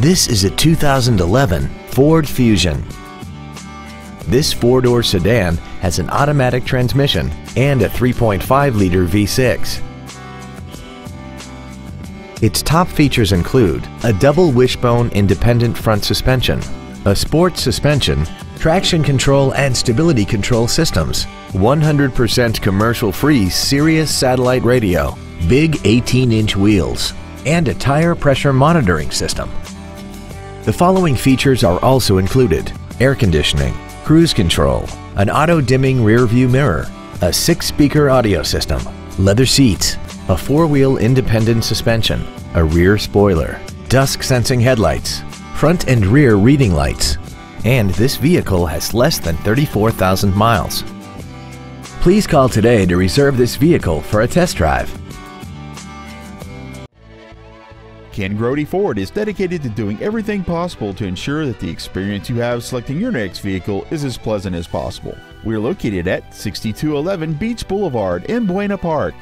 This is a 2011 Ford Fusion. This four-door sedan has an automatic transmission and a 3.5-liter V6. Its top features include a double wishbone independent front suspension, a sports suspension, traction control and stability control systems, 100% commercial-free Sirius satellite radio, big 18-inch wheels, and a tire pressure monitoring system. The following features are also included: air conditioning, cruise control, an auto-dimming rear-view mirror, a 6-speaker audio system, leather seats, a 4-wheel independent suspension, a rear spoiler, dusk-sensing headlights, front and rear reading lights, and this vehicle has less than 34,000 miles. Please call today to reserve this vehicle for a test drive. Ken Grody Ford is dedicated to doing everything possible to ensure that the experience you have selecting your next vehicle is as pleasant as possible. We are located at 6211 Beach Boulevard in Buena Park.